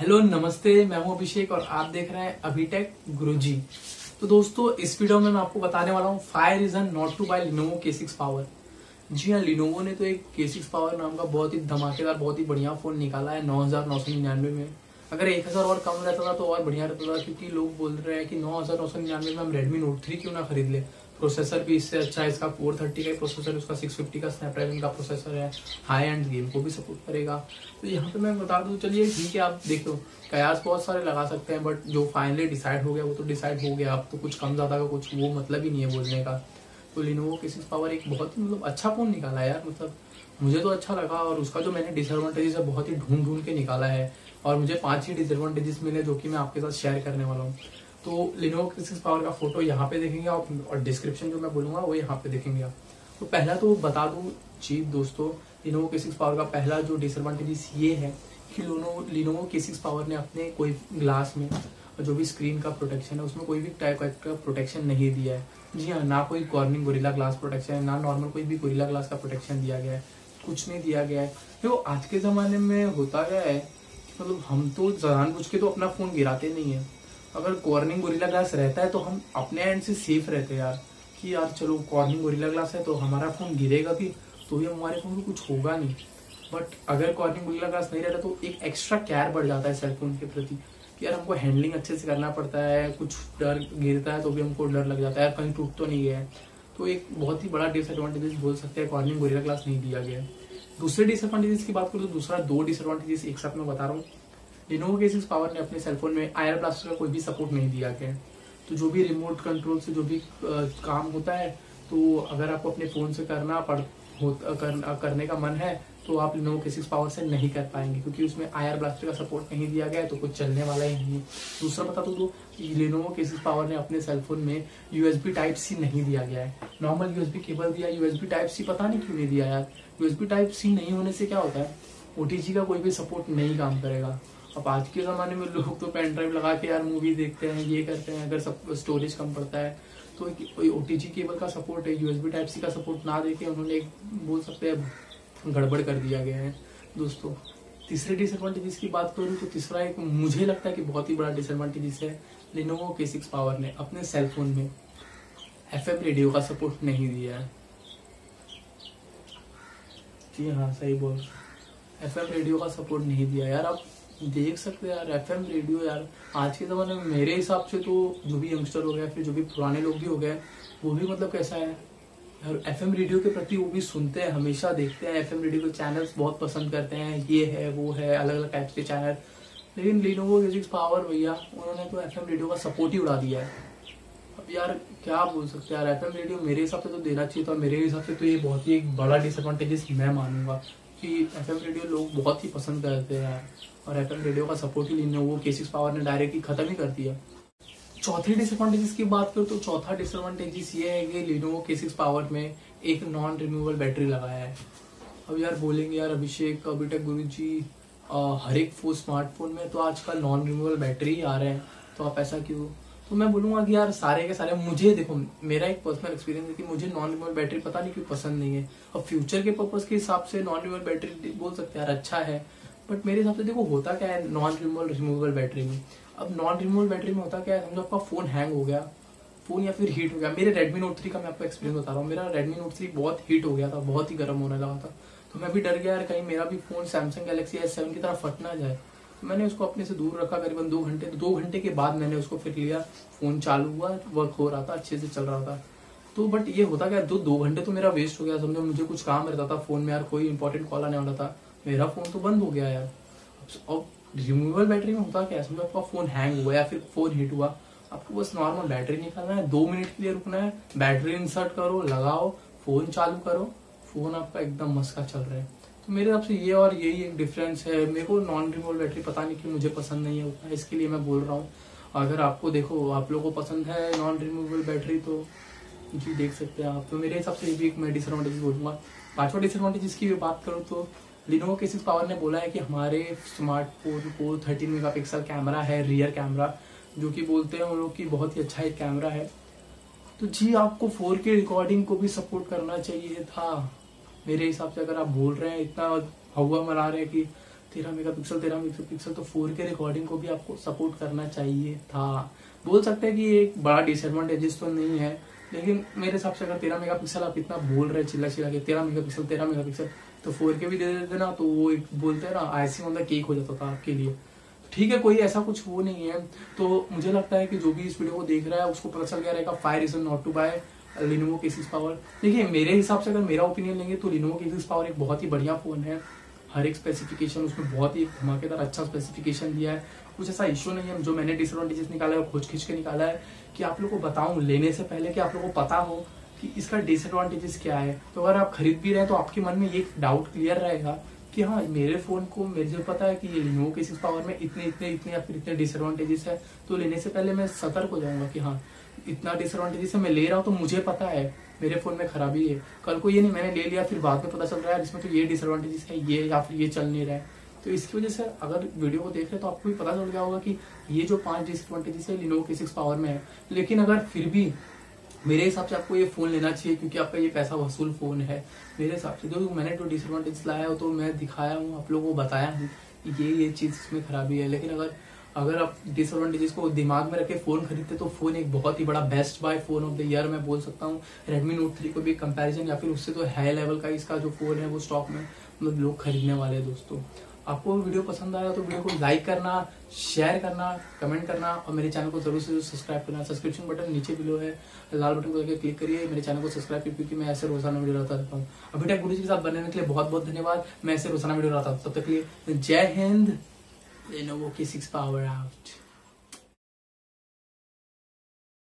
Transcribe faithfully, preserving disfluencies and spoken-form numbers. Hello नमस्ते, मैं हूं अभिषेक और आप देख रहे हैं अभिटेक गुरुजी। तो दोस्तों, इस वीडियो में मैं आपको बताने वाला हूं five reason not to buy Lenovo K six power. जी हाँ, लिनोवो ने तो एक के सिक्स पावर नाम का बहुत ही धमाकेदार, बहुत ही बढ़िया फोन निकाला है नौ हजार नौ सौ निन्यानवे में। अगर एक हजार और कम रहता था तो और बढ़िया रहता था, क्योंकि लोग बोल रहे हैं कि नौ हजार नौ सौ निन्यानवे में हम रेडमी नोट थ्री क्यों ना खरीद ले। प्रोसेसर भी इससे अच्छा है, इसका फोर थर्टी का प्रोसेसर, उसका सिक्स फिफ्टी का स्नैपड्रैगन का प्रोसेसर है, हाई एंड गेम को भी सपोर्ट करेगा। तो यहाँ पे मैं बता दूँ, चलिए ठीक है, आप देखो कयास बहुत सारे लगा सकते हैं, बट जो फाइनली डिसाइड हो गया वो तो डिसाइड हो गया। आप तो कुछ कम ज़्यादा का कुछ वो मतलब ही नहीं है बोलने का। तो लिनोवो के सिक्स पावर एक बहुत ही मतलब अच्छा फोन निकाला है यार, मतलब मुझे तो अच्छा लगा। और उसका जो मैंने डिसएडवांटेजेस है बहुत ही ढूंढ ढूंढ के निकाला है, और मुझे पाँच ही डिसएडवांटेजेस मिले जो कि मैं आपके साथ शेयर करने वाला हूँ। तो लिनोवो के सिक्स पावर का फोटो यहाँ पे देखेंगे आप, और डिस्क्रिप्शन जो मैं बोलूँगा वो यहाँ पे देखेंगे आप। तो पहला तो बता दूँ चीज दोस्तों, लिनोवो के सिक्स पावर का पहला जो डिसएडवांटेज ये है कि Lenovo Lenovo K six power ने अपने कोई ग्लास में जो भी स्क्रीन का प्रोटेक्शन है उसमें कोई भी टाइप का प्रोटेक्शन नहीं दिया है। जी हाँ, ना कोई कॉर्निंग गोरिल्ला ग्लास प्रोटेक्शन है, ना नॉर्मल कोई भी गोरिल्ला ग्लास का प्रोटेक्शन दिया गया है, कुछ नहीं दिया गया है। तो आज के ज़माने में होता गया है, मतलब हम तो जानबूझ के तो अपना फ़ोन गिराते नहीं है। अगर कॉर्निंग गोरिल्ला ग्लास रहता है तो हम अपने एंड से सेफ रहते हैं यार, कि यार चलो कॉर्निंग गोरिल्ला ग्लास है तो हमारा फ़ोन गिरेगा भी तो भी हमारे फ़ोन को कुछ होगा नहीं। बट अगर कॉर्निंग गोरिल्ला ग्लास नहीं रहता तो एक एक्स्ट्रा केयर बढ़ जाता है सेलफोन के प्रति, कि यार हमको हैंडलिंग अच्छे से करना पड़ता है, कुछ डर गिरता है तो भी हमको डर लग जाता है यार कहीं टूट तो नहीं गया है। तो एक बहुत ही बड़ा डिसएडवांटेजेस बोल सकते हैं, कॉर्निंग गोरिल्ला ग्लास नहीं दिया गया है। दूसरे डिसएडवांटेजेस की बात करूँ तो दूसरा दो डिसएडवांटेजेस एक साथ मैं बता रहा हूँ। लिनोवो के सिक्स पावर ने अपने सेलफोन में आयर ब्लास्टर का कोई भी सपोर्ट नहीं दिया गया। तो जो भी रिमोट कंट्रोल से जो भी काम होता है, तो अगर आपको अपने फ़ोन से करना पड़ कर, करने का मन है तो आप लिनोवो के सिक्स पावर से नहीं कर पाएंगे, क्योंकि उसमें आयर ब्लास्टर का सपोर्ट नहीं दिया गया है, तो कुछ चलने वाला ही नहीं है। दूसरा बता दूँ तो लिनोवो के सिक्स पावर ने अपने सेलफोन में U S B type C नहीं दिया गया है। Normal U S B cable दिया, U S B type C पता नहीं क्यों नहीं दिया यार। U S B type C नहीं होने से क्या होता है, ओ टी जी का कोई भी सपोर्ट नहीं काम करेगा। अब आज के ज़माने में लोग तो पेन ड्राइव लगा के यार मूवी देखते हैं, ये करते हैं, अगर सब स्टोरेज कम पड़ता है तो एक ओ टी जी केबल का सपोर्ट है, यूएसबी टाइप सी का सपोर्ट ना देके उन्होंने एक बोल सकते हैं गड़बड़ कर दिया गया है दोस्तों। तीसरे डिसएडवांटेजेस की बात करूँ तो तीसरा एक मुझे लगता है कि बहुत ही बड़ा डिसएडवांटेजेस है, लिनोवो के सिक्स पावर ने अपने सेलफोन में एफ एम रेडियो का सपोर्ट नहीं दिया है। जी हाँ, सही बोल, एफ एम रेडियो का सपोर्ट नहीं दिया यार। आप देख सकते हैं यार, एफ एम रेडियो यार आज के ज़माने में मेरे हिसाब से तो जो भी यंगस्टर हो गया, फिर जो भी पुराने लोग भी हो गए, वो भी मतलब कैसा है यार, एफ एम रेडियो के प्रति वो भी सुनते हैं, हमेशा देखते हैं, एफ एम रेडियो के चैनल्स बहुत पसंद करते हैं, ये है वो है, अलग अलग टाइप्स के चैनल। लेकिन लिनोवो के सिक्स पावर भैया उन्होंने तो एफ एम रेडियो का सपोर्ट ही उड़ा दिया है। अब यार क्या बोल सकते हैं यार, एफ एम रेडियो मेरे हिसाब से तो देना चाहिए था। मेरे हिसाब से तो ये बहुत ही एक बड़ा डिसएडवांटेजेस मैं मानूंगा, कि एफ एम रेडियो लोग बहुत ही पसंद करते हैं यार, और एफ एम रेडियो का सपोर्ट ही लिनोवो के सिक्स पावर ने डायरेक्टली खत्म ही कर दिया। चौथे डिसएडवांटेजेस की बात करूँ तो चौथा डिसएडवांटेजेस ये है कि लिनोवो के सिक्स पावर में एक नॉन रिमूवेबल बैटरी लगाया है। अब यार बोलेंगे यार अभिषेक अभिटेक गुरुजी, हर एक फोन स्मार्टफोन में तो आजकल नॉन रिमूवेबल बैटरी ही आ रहे हैं, तो आप ऐसा क्यों? तो मैं बोलूँगा कि यार सारे के सारे मुझे देखो, मेरा एक पर्सनल एक्सपीरियंस है कि मुझे नॉन रिमूवेबल बैटरी पता नहीं क्यों पसंद नहीं है। और फ्यूचर के पर्पज़ के हिसाब से नॉन रिमूवेबल बैटरी बोल सकते हैं यार अच्छा है, बट मेरे हिसाब से देखो होता क्या है नॉन रिमूवेबल रिमूवेबल बैटरी में। अब नॉन रिमूवेबल बैटरी में होता क्या है, समझो आपका फ़ोन हैंग हो गया, फ़ोन या फिर हीट हो गया। मेरे रेडमी नोट थ्री का मैं आपको एक्सपीरियंस बता रहा हूँ, मेरा रेडमी नोट थ्री बहुत हीट हो गया था, बहुत ही गर्म होने लगा था, तो मैं भी डर गया यार कहीं मेरा भी phone Samsung Galaxy S seven की तरह फट ना जाए। मैंने उसको अपने से दूर रखा करीबन दो घंटे दो घंटे के बाद मैंने उसको फिर लिया, फ़ोन चालू हुआ, वर्क हो रहा था, अच्छे से चल रहा था। तो बट ये होता क्या, दो दो घंटे तो मेरा वेस्ट हो गया, समझो मुझे कुछ काम रहता था फ़ोन में यार, कोई इंपॉर्टेंट कॉल आने वाला था, मेरा फ़ोन तो बंद हो गया यार। अब रिमूवेबल बैटरी में होता क्या है, समझो आपका फ़ोन हैंग हुआ या फिर फ़ोन हिट हुआ, आपको बस नॉर्मल बैटरी निकालना है, दो मिनट के लिए रुकना है, बैटरी इंसर्ट करो, लगाओ, फ़ोन चालू करो, फ़ोन आपका एकदम मस्का चल रहा है। तो मेरे हिसाब से ये और यही एक डिफरेंस है। मेरे को नॉन रिमूवेबल बैटरी पता नहीं कि मुझे पसंद नहीं है उतना, इसके लिए मैं बोल रहा हूँ। अगर आपको देखो आप लोगों को पसंद है नॉन रिमूवेबल बैटरी तो जी देख सकते हैं आप। तो मेरे हिसाब से ये भी एक मैं डिसएडवांटेज बोलूँगा। पाँचवा डिसएडवांटेज की भी बात करूँ तो लिनोवो के सिक्स पावर ने बोला है कि हमारे स्मार्टफोन को थर्टीन मेगा पिक्सल कैमरा है, रियर कैमरा, जो कि बोलते हैं उन लोग की बहुत ही अच्छा एक कैमरा है। तो जी आपको फोर के रिकॉर्डिंग को भी सपोर्ट करना चाहिए था मेरे हिसाब से। अगर आप बोल रहे हैं, इतना हवा मना रहे हैं कि तेरह मेगा पिक्सल तेरह मेगा पिक्सल तो फोर के रिकॉर्डिंग को भी आपको सपोर्ट करना चाहिए था। बोल सकते हैं कि ये एक बड़ा डिसएडवांटेजेस तो नहीं है, लेकिन मेरे हिसाब से अगर तेरह मेगा पिक्सल आप इतना बोल रहे चिल्ला चिल्ला के तेरह मेगा पिक्सल तेरह मेगा पिक्सल तो फोर के भी दे देते ना, तो वो एक बोलते हैं ना आइसिंग ऑन द केक हो जाता था आपके लिए। ठीक है, कोई ऐसा कुछ वो नहीं है। तो मुझे लगता है कि जो भी इस वीडियो को देख रहा है उसको पता चल गया रहेगा five reason not to buy Lenovo K six power. देखिए मेरे हिसाब से अगर मेरा ओपिनियन लेंगे तो लिनोवो के सिक्स पावर एक बहुत ही बढ़िया फ़ोन है। हर एक स्पेसिफिकेशन उसमें बहुत ही धमाकेदार अच्छा स्पेसिफिकेशन दिया है, कुछ ऐसा इशू नहीं है। जो मैंने डिसएडवांटेजेस निकाला है वो खोज खींच के निकाला है कि आप लोग को बताऊं लेने से पहले कि आप लोग को पता हो कि इसका डिसएडवांटेजेस क्या है। तो अगर आप खरीद भी रहे तो आपके मन में ये डाउट क्लियर रहेगा कि हाँ मेरे फ़ोन को मेरे जो पता है कि ये लिनोवो के सिक्स पावर में इतने इतने इतने या फिर इतने डिसएडवांटेजेस है, तो लेने से पहले मैं सतर्क हो जाऊँगा कि हाँ इतना डिसएडवांटेजेस है, मैं ले रहा हूँ तो मुझे पता है मेरे फ़ोन में खराबी है। कल को ये नहीं मैंने ले लिया फिर बाद में पता चल रहा है इसमें तो ये डिसएडवांटेजेस है ये या फिर ये चल नहीं रहा है। तो इसकी वजह से अगर वीडियो को देख रहे हैं तो आपको भी पता चल गया होगा कि ये जो पांच डिसएडवांटेजेस है लिनोवो के सिक्स पावर में है। लेकिन अगर फिर भी मेरे हिसाब से आपको ये फ़ोन लेना चाहिए क्योंकि आपका ये पैसा वसूल फ़ोन है। मेरे हिसाब से जो मैंने जो डिसएडवांटेजेस लाया हो तो मैं दिखाया हूँ, आप लोगों को बताया हूँ ये ये चीज़ इसमें खराबी है। लेकिन अगर अगर आप डिसएडवांटेजेस को दिमाग में रख के फ़ोन खरीदते तो फ़ोन एक बहुत ही बड़ा best buy phone of the year मैं बोल सकता हूँ। रेडमी नोट थ्री को भी कंपैरिजन या फिर उससे तो हाई लेवल का इसका जो फ़ोन है वो स्टॉक में मतलब लोग खरीदने वाले हैं। दोस्तों आपको वीडियो पसंद आया तो वीडियो को लाइक करना, शेयर करना, कमेंट करना और मेरे चैनल को जरूर से जरूर सब्सक्राइब करना। सब्सक्रिप्शन बटन नीचे बिलो है, लाल बटन को क्लिक करिए, मेरे चैनल को सब्सक्राइब कीजिए क्योंकि मैं ऐसे रोजाना वीडियो लाता रहता हूँ। अभी तक गुरु जी के साथ बने रहने के लिए बहुत बहुत धन्यवाद। मैं ऐसे रोजाना वीडियो लाता हूँ, तब तक के लिए जय हिंद। Lenovo K six Power out.